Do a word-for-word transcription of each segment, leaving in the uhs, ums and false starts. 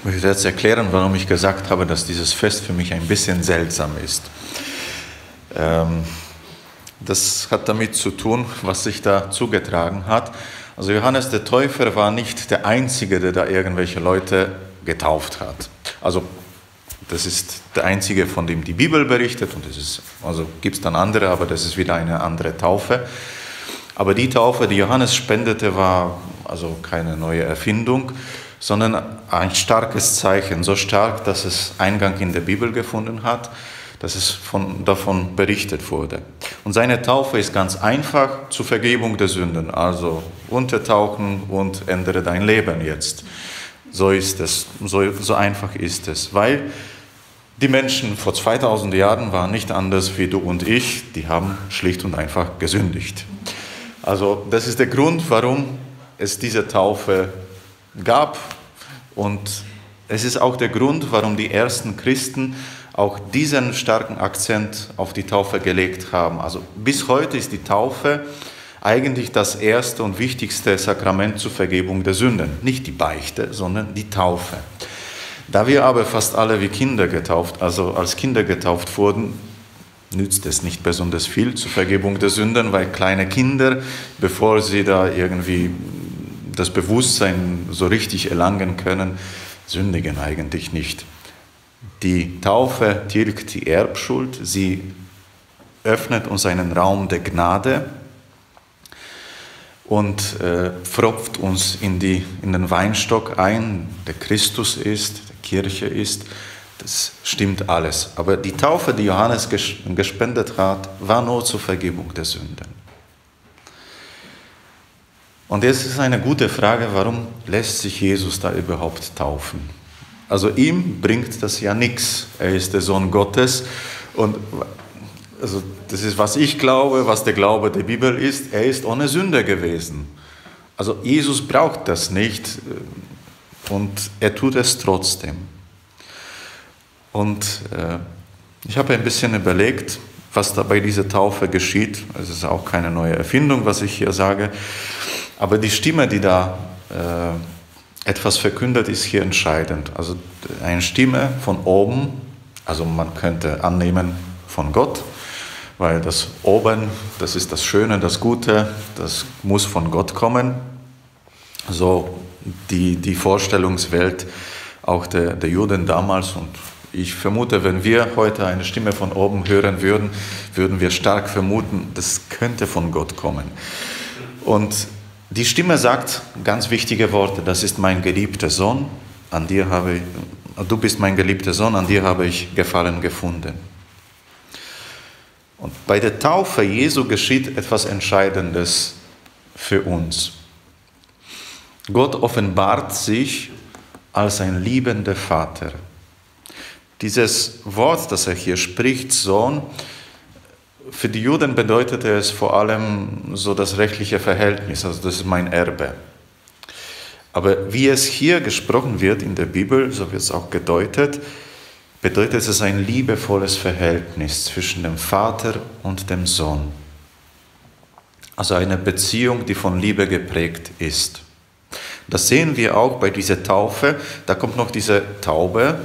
Ich möchte jetzt erklären, warum ich gesagt habe, dass dieses Fest für mich ein bisschen seltsam ist. Ähm, das hat damit zu tun, was sich da zugetragen hat. Also Johannes der Täufer war nicht der Einzige, der da irgendwelche Leute getauft hat. Also das ist der Einzige, von dem die Bibel berichtet, und es ist, also gibt es dann andere, aber das ist wieder eine andere Taufe. Aber die Taufe, die Johannes spendete, war also keine neue Erfindung, sondern ein starkes Zeichen, so stark, dass es Eingang in der Bibel gefunden hat, dass es von, davon berichtet wurde. Und seine Taufe ist ganz einfach zur Vergebung der Sünden, also untertauchen und ändere dein Leben jetzt. So ist es, so, so einfach ist es, weil die Menschen vor zweitausend Jahren waren nicht anders wie du und ich, die haben schlicht und einfach gesündigt. Also das ist der Grund, warum es diese Taufe gab, und es ist auch der Grund, warum die ersten Christen auch diesen starken Akzent auf die Taufe gelegt haben. Also bis heute ist die Taufe eigentlich das erste und wichtigste Sakrament zur Vergebung der Sünden. Nicht die Beichte, sondern die Taufe. Da wir aber fast alle wie Kinder getauft, also als Kinder getauft wurden, nützt es nicht besonders viel zur Vergebung der Sünden, weil kleine Kinder, bevor sie da irgendwie das Bewusstsein so richtig erlangen können, sündigen eigentlich nicht. Die Taufe tilgt die Erbschuld, sie öffnet uns einen Raum der Gnade und äh, pfropft uns in, die, in den Weinstock ein, der Christus ist, der Kirche ist. Das stimmt alles. Aber die Taufe, die Johannes gespendet hat, war nur zur Vergebung der Sünden. Und jetzt ist eine gute Frage, warum lässt sich Jesus da überhaupt taufen? Also ihm bringt das ja nichts. Er ist der Sohn Gottes. Und also das ist, was ich glaube, was der Glaube der Bibel ist. Er ist ohne Sünde gewesen. Also Jesus braucht das nicht. Und er tut es trotzdem. Und äh, ich habe ein bisschen überlegt, was da bei dieser Taufe geschieht. Es ist auch keine neue Erfindung, was ich hier sage. Aber die Stimme, die da äh, etwas verkündet, ist hier entscheidend. Also eine Stimme von oben, also man könnte annehmen von Gott, weil das Oben, das ist das Schöne, das Gute, das muss von Gott kommen. So die, die Vorstellungswelt auch der, der Juden damals, und ich vermute, wenn wir heute eine Stimme von oben hören würden, würden wir stark vermuten, das könnte von Gott kommen. Und die Stimme sagt ganz wichtige Worte: Das ist mein geliebter Sohn, an dir habe ich, du bist mein geliebter Sohn, an dir habe ich Gefallen gefunden. Und bei der Taufe Jesu geschieht etwas Entscheidendes für uns. Gott offenbart sich als ein liebender Vater. Dieses Wort, das er hier spricht, Sohn, für die Juden bedeutete es vor allem so das rechtliche Verhältnis, also das ist mein Erbe. Aber wie es hier gesprochen wird in der Bibel, so wird es auch gedeutet, bedeutet es ein liebevolles Verhältnis zwischen dem Vater und dem Sohn. Also eine Beziehung, die von Liebe geprägt ist. Das sehen wir auch bei dieser Taufe. Da kommt noch diese Taube,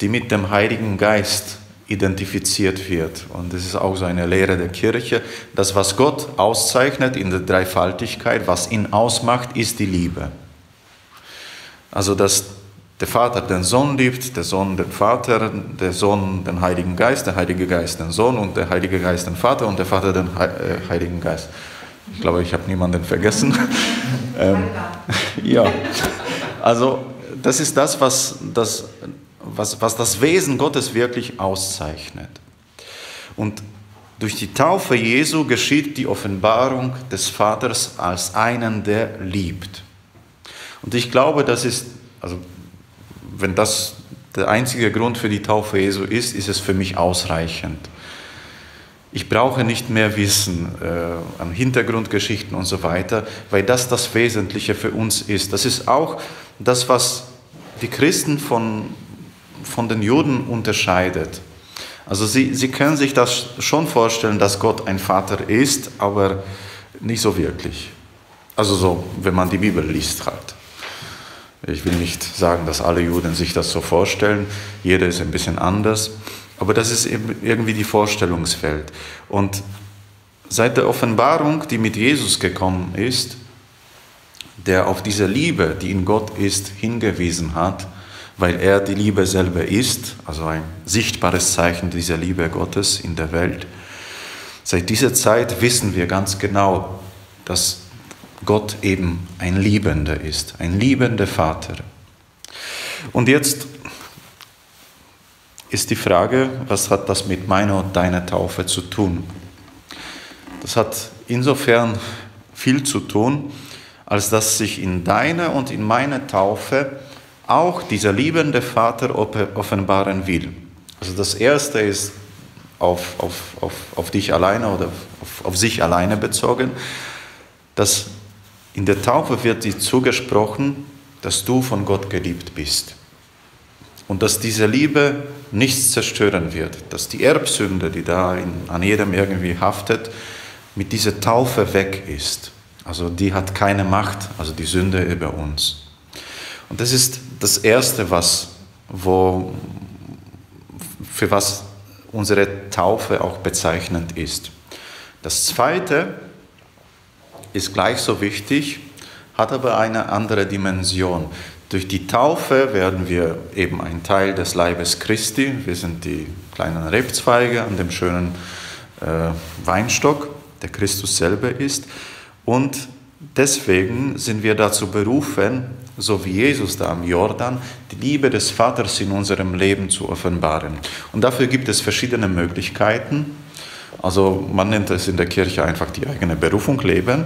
die mit dem Heiligen Geist identifiziert wird. Und das ist auch so eine Lehre der Kirche. Das, was Gott auszeichnet in der Dreifaltigkeit, was ihn ausmacht, ist die Liebe. Also, dass der Vater den Sohn liebt, der Sohn den Vater, der Sohn den Heiligen Geist, der Heilige Geist den Sohn und der Heilige Geist den Vater und der Vater den Heiligen Geist. Ich glaube, ich habe niemanden vergessen. ähm, ja, also das ist das, was das... Was, was das Wesen Gottes wirklich auszeichnet. Und durch die Taufe Jesu geschieht die Offenbarung des Vaters als einen, der liebt. Und ich glaube, das ist, also wenn das der einzige Grund für die Taufe Jesu ist, ist es für mich ausreichend. Ich brauche nicht mehr Wissen äh, an Hintergrundgeschichten und so weiter, weil das das Wesentliche für uns ist. Das ist auch das, was die Christen von von den Juden unterscheidet. Also sie, sie können sich das schon vorstellen, dass Gott ein Vater ist, aber nicht so wirklich. Also so, wenn man die Bibel liest halt. Ich will nicht sagen, dass alle Juden sich das so vorstellen. Jeder ist ein bisschen anders. Aber das ist eben irgendwie die Vorstellungswelt. Und seit der Offenbarung, die mit Jesus gekommen ist, der auf diese Liebe, die in Gott ist, hingewiesen hat, weil er die Liebe selber ist, also ein sichtbares Zeichen dieser Liebe Gottes in der Welt. Seit dieser Zeit wissen wir ganz genau, dass Gott eben ein Liebender ist, ein liebender Vater. Und jetzt ist die Frage, was hat das mit meiner und deiner Taufe zu tun? Das hat insofern viel zu tun, als dass sich in deiner und in meiner Taufe auch dieser liebende Vater offenbaren will. Also das Erste ist auf, auf, auf, auf dich alleine oder auf, auf sich alleine bezogen, dass in der Taufe wird dir zugesprochen, dass du von Gott geliebt bist. Und dass diese Liebe nichts zerstören wird, dass die Erbsünde, die da in, an jedem irgendwie haftet, mit dieser Taufe weg ist. Also die hat keine Macht, also die Sünde über uns. Und das ist das Erste, was, wo, für was unsere Taufe auch bezeichnend ist. Das Zweite ist gleich so wichtig, hat aber eine andere Dimension. Durch die Taufe werden wir eben ein Teil des Leibes Christi. Wir sind die kleinen Rebzweige an dem schönen äh, Weinstock, der Christus selber ist. Und deswegen sind wir dazu berufen, so wie Jesus da am Jordan, die Liebe des Vaters in unserem Leben zu offenbaren. Und dafür gibt es verschiedene Möglichkeiten. Also man nennt es in der Kirche einfach die eigene Berufung leben.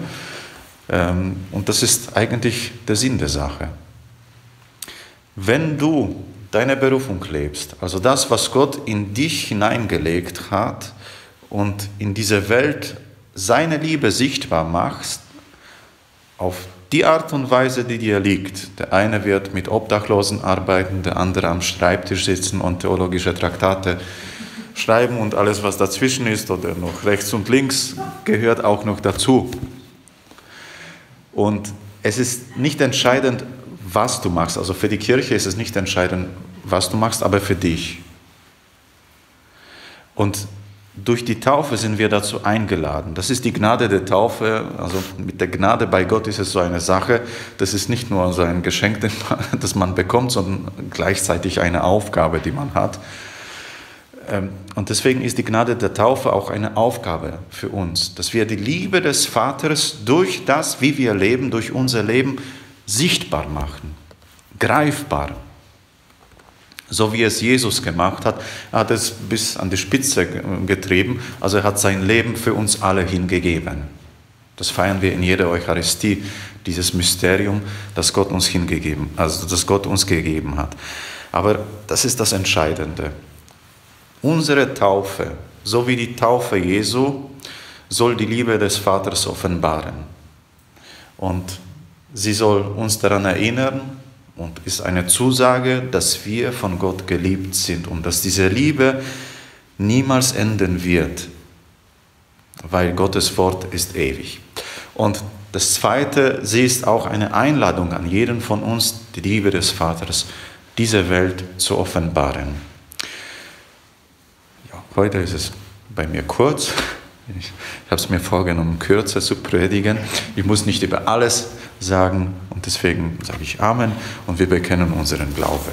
Und das ist eigentlich der Sinn der Sache. Wenn du deine Berufung lebst, also das, was Gott in dich hineingelegt hat und in diese Welt seine Liebe sichtbar machst, auf die Art und Weise, die dir liegt. Der eine wird mit Obdachlosen arbeiten, der andere am Schreibtisch sitzen und theologische Traktate schreiben und alles, was dazwischen ist oder noch rechts und links, gehört auch noch dazu. Und es ist nicht entscheidend, was du machst. Also für die Kirche ist es nicht entscheidend, was du machst, aber für dich. Und durch die Taufe sind wir dazu eingeladen. Das ist die Gnade der Taufe. Also mit der Gnade bei Gott ist es so eine Sache. Das ist nicht nur so ein Geschenk, das man bekommt, sondern gleichzeitig eine Aufgabe, die man hat. Und deswegen ist die Gnade der Taufe auch eine Aufgabe für uns, dass wir die Liebe des Vaters durch das, wie wir leben, durch unser Leben sichtbar machen, greifbar. So wie es Jesus gemacht hat, er hat es bis an die Spitze getrieben, also er hat sein Leben für uns alle hingegeben. Das feiern wir in jeder Eucharistie, dieses Mysterium, das Gott uns hingegeben, also das Gott uns gegeben hat. Aber das ist das Entscheidende. Unsere Taufe, so wie die Taufe Jesu, soll die Liebe des Vaters offenbaren. Und sie soll uns daran erinnern, und ist eine Zusage, dass wir von Gott geliebt sind und dass diese Liebe niemals enden wird, weil Gottes Wort ist ewig. Und das Zweite, sie ist auch eine Einladung an jeden von uns, die Liebe des Vaters, diese Welt zu offenbaren. Ja, heute ist es bei mir kurz. Ich habe es mir vorgenommen, kürzer zu predigen. Ich muss nicht über alles sagen und deswegen sage ich Amen und wir bekennen unseren Glauben.